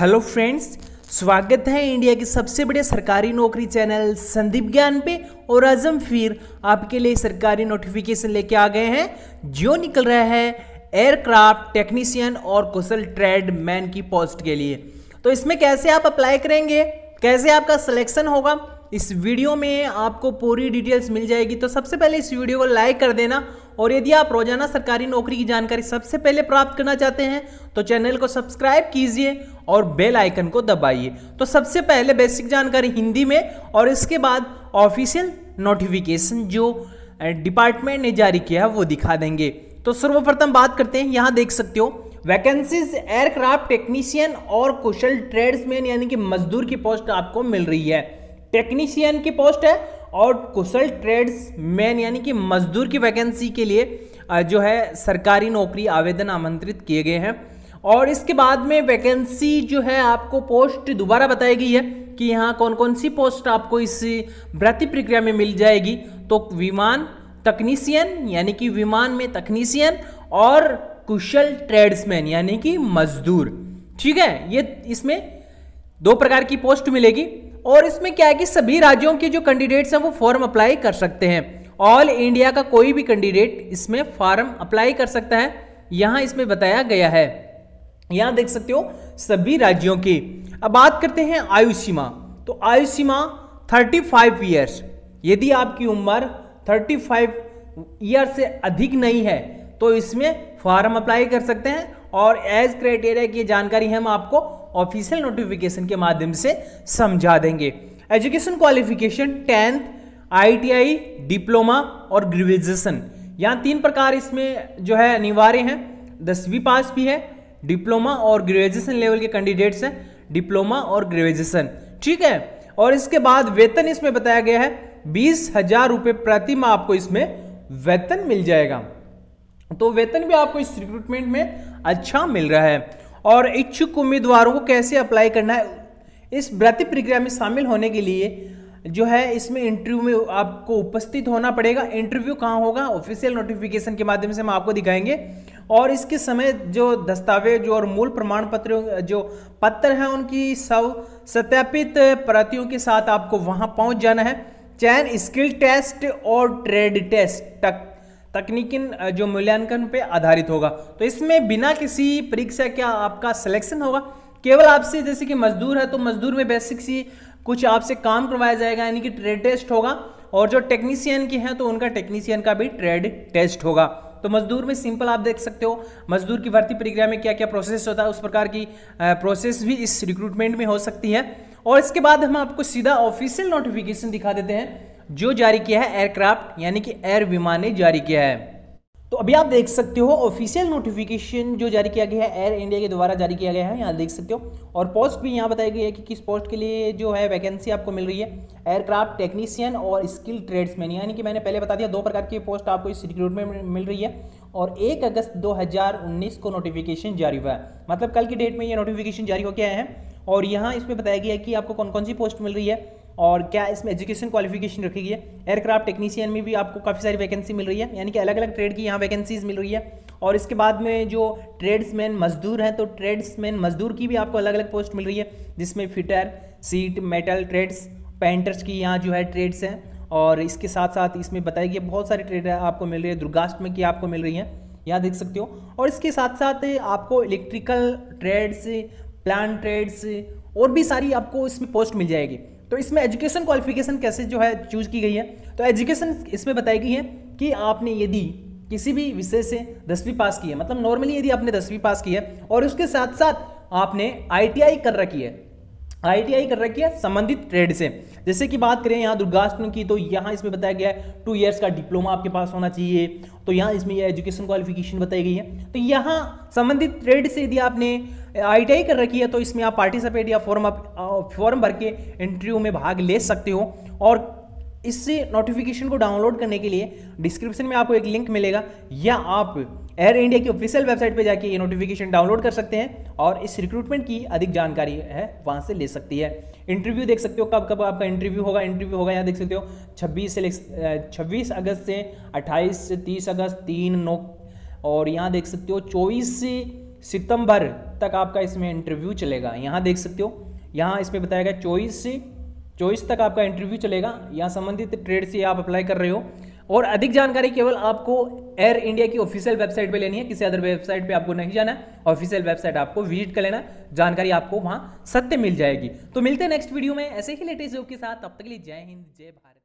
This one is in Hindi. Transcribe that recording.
हेलो फ्रेंड्स, स्वागत है इंडिया की सबसे बड़े सरकारी नौकरी चैनल संदीप ज्ञान पे। और आज हम फिर आपके लिए सरकारी नोटिफिकेशन लेके आ गए हैं जो निकल रहा है एयरक्राफ्ट टेक्नीशियन और कुशल ट्रेड मैन की पोस्ट के लिए। तो इसमें कैसे आप अप्लाई करेंगे, कैसे आपका सिलेक्शन होगा, इस वीडियो में आपको पूरी डिटेल्स मिल जाएगी। तो सबसे पहले इस वीडियो को लाइक कर देना, और यदि आप रोजाना सरकारी नौकरी की जानकारी सबसे पहले प्राप्त करना चाहते हैं तो चैनल को सब्सक्राइब कीजिए और बेल आइकन को दबाइए। तो सबसे पहले बेसिक जानकारी हिंदी में, और इसके बाद ऑफिशियल नोटिफिकेशन जो डिपार्टमेंट ने जारी किया है वो दिखा देंगे। तो सर्वप्रथम बात करते हैं, यहाँ देख सकते हो वैकेंसीज एयरक्राफ्ट टेक्नीशियन और कुशल ट्रेड्समैन, यानी कि मजदूर की पोस्ट आपको मिल रही है। टेक्नीशियन की पोस्ट है और कुशल ट्रेड्समैन यानी कि मजदूर की वैकेंसी के लिए जो है सरकारी नौकरी आवेदन आमंत्रित किए गए हैं। और इसके बाद में वैकेंसी जो है आपको पोस्ट दोबारा बताई गई है कि यहाँ कौन कौन सी पोस्ट आपको इस भर्ती प्रक्रिया में मिल जाएगी। तो विमान तकनीशियन यानी कि विमान में तकनीशियन, और कुशल ट्रेड्समैन यानी कि मजदूर, ठीक है। ये इसमें दो प्रकार की पोस्ट मिलेगी। और इसमें क्या है कि सभी राज्यों के जो कैंडिडेट्स हैं वो फॉर्म अप्लाई कर सकते हैं। ऑल इंडिया का कोई भी कैंडिडेट इसमें फॉर्म अप्लाई कर सकता है, यहाँ इसमें बताया गया है। यहाँ देख सकते हो सभी राज्यों की। अब बात करते हैं आयु सीमा। तो आयु सीमा 35 ईयर्स। यदि आपकी उम्र 35 ईयर से अधिक नहीं है तो इसमें फॉर्म अप्लाई कर सकते हैं। और एज क्राइटेरिया की जानकारी हम आपको ऑफिशियल नोटिफिकेशन के माध्यम से समझा देंगे। Education qualification 10th, ITI, diploma और ग्रेजुएशन, यहाँ तीन प्रकार इसमें जो है अनिवार्य हैं। 10वीं पास भी है, डिप्लोमा और ग्रेजुएशन लेवल के कैंडिडेट्स हैं, डिप्लोमा और ग्रेजुएशन, ठीक है। और इसके बाद वेतन इसमें बताया गया है 20,000 रुपये प्रति माह आपको इसमें वेतन मिल जाएगा। तो वेतन भी आपको इस रिक्रूटमेंट में अच्छा मिल रहा है। और इच्छुक उम्मीदवारों को कैसे अप्लाई करना है, इस भर्ती प्रक्रिया में शामिल होने के लिए जो है इसमें इंटरव्यू में आपको उपस्थित होना पड़ेगा। इंटरव्यू कहाँ होगा, ऑफिशियल नोटिफिकेशन के माध्यम से हम आपको दिखाएंगे। और इसके समय जो दस्तावेज और मूल प्रमाण पत्र जो पत्र हैं उनकी सब सत्यापित प्रतियों के साथ आपको वहाँ पहुँच जाना है। चयन स्किल टेस्ट और ट्रेड टेस्ट तकनीकी जो मूल्यांकन पे आधारित होगा। तो इसमें बिना किसी परीक्षा क्या आपका सिलेक्शन होगा। केवल आपसे, जैसे कि मजदूर है तो मजदूर में बेसिक सी कुछ आपसे काम करवाया जाएगा, यानी कि ट्रेड टेस्ट होगा। और जो टेक्नीशियन के हैं तो उनका टेक्नीशियन का भी ट्रेड टेस्ट होगा। तो मजदूर में सिंपल आप देख सकते हो मजदूर की भर्ती प्रक्रिया में क्या क्या प्रोसेस होता है, उस प्रकार की प्रोसेस भी इस रिक्रूटमेंट में हो सकती है। और इसके बाद हम आपको सीधा ऑफिशियल नोटिफिकेशन दिखा देते हैं जो जारी किया है एयरक्राफ्ट यानी कि एयर विमान ने जारी किया है। तो अभी आप देख सकते हो ऑफिशियल नोटिफिकेशन जो जारी किया गया है एयर इंडिया के द्वारा जारी किया गया है, यहाँ देख सकते हो। और पोस्ट भी यहाँ बताई गई है कि किस पोस्ट के लिए जो है वैकेंसी आपको मिल रही है, एयरक्राफ्ट टेक्नीशियन और स्किल ट्रेड्समैन, यानी कि मैंने पहले बता दिया दो प्रकार की पोस्ट आपको इस रिक्रूटमेंट में मिल रही है। और 1 अगस्त 2019 को नोटिफिकेशन जारी हुआ है, मतलब कल की डेट में ये नोटिफिकेशन जारी होकर आए हैं। और यहाँ इसमें बताया गया है कि आपको कौन कौन सी पोस्ट मिल रही है और क्या इसमें एजुकेशन क्वालिफिकेशन रखी गई है। एयरक्राफ्ट टेक्नीशियन में भी आपको काफ़ी सारी वैकेंसी मिल रही है, यानी कि अलग अलग ट्रेड की यहाँ वैकेंसीज मिल रही है। और इसके बाद में जो ट्रेड्समैन मजदूर हैं तो ट्रेड्समैन मजदूर की भी आपको अलग अलग पोस्ट मिल रही है, जिसमें fitter, sheet, metal trades, painters की यहाँ जो है ट्रेड्स हैं। और इसके साथ साथ इसमें बताया गया बहुत सारी ट्रेड आपको मिल रही है, दुर्गाष्ट में की आपको मिल रही है, यहाँ देख सकते हो। और इसके साथ साथ आपको इलेक्ट्रिकल ट्रेड्स, प्लान ट्रेड्स और भी सारी आपको इसमें पोस्ट मिल जाएगी। तो इसमें एजुकेशन क्वालिफिकेशन कैसे जो है चूज की गई है, तो एजुकेशन इसमें बताई गई है कि आपने यदि किसी भी विषय से 10वीं पास की है, मतलब नॉर्मली यदि आपने 10वीं पास की है और उसके साथ साथ आपने आईटीआई कर रखी है, आईटीआई कर रखी है संबंधित ट्रेड से। जैसे कि बात करें यहाँ दुर्गाष्टमी की, तो यहाँ इसमें बताया गया है 2 इयर्स का डिप्लोमा आपके पास होना चाहिए। तो यहाँ इसमें यह एजुकेशन क्वालिफिकेशन बताई गई है। तो यहाँ संबंधित ट्रेड से यदि आपने आईटीआई कर रखी है तो इसमें आप पार्टिसिपेट या फॉर्म भर के इंटरव्यू में भाग ले सकते हो। और इस नोटिफिकेशन को डाउनलोड करने के लिए डिस्क्रिप्शन में आपको एक लिंक मिलेगा, या आप एयर इंडिया की ऑफिशियल वेबसाइट पर जाके ये नोटिफिकेशन डाउनलोड कर सकते हैं और इस रिक्रूटमेंट की अधिक जानकारी है वहाँ से ले सकती है। इंटरव्यू देख सकते हो कब कब आपका इंटरव्यू होगा, यहाँ देख सकते हो 26 अगस्त से 28 से 30 अगस्त 3 और यहाँ देख सकते हो 24 सितंबर तक आपका इसमें इंटरव्यू चलेगा। यहाँ देख सकते हो, यहाँ इसमें बताया गया 24 तक आपका इंटरव्यू चलेगा। यहाँ संबंधित ट्रेड से आप अप्लाई कर रहे हो और अधिक जानकारी केवल आपको एयर इंडिया की ऑफिशियल वेबसाइट पे लेनी है, किसी अदर वेबसाइट पे आपको नहीं जाना है। ऑफिशियल वेबसाइट आपको विजिट कर लेना, जानकारी आपको वहाँ सत्य मिल जाएगी। तो मिलते हैं नेक्स्ट वीडियो में ऐसे ही लेटेस्ट जॉब के साथ। तब तक के लिए जय हिंद, जय भारत।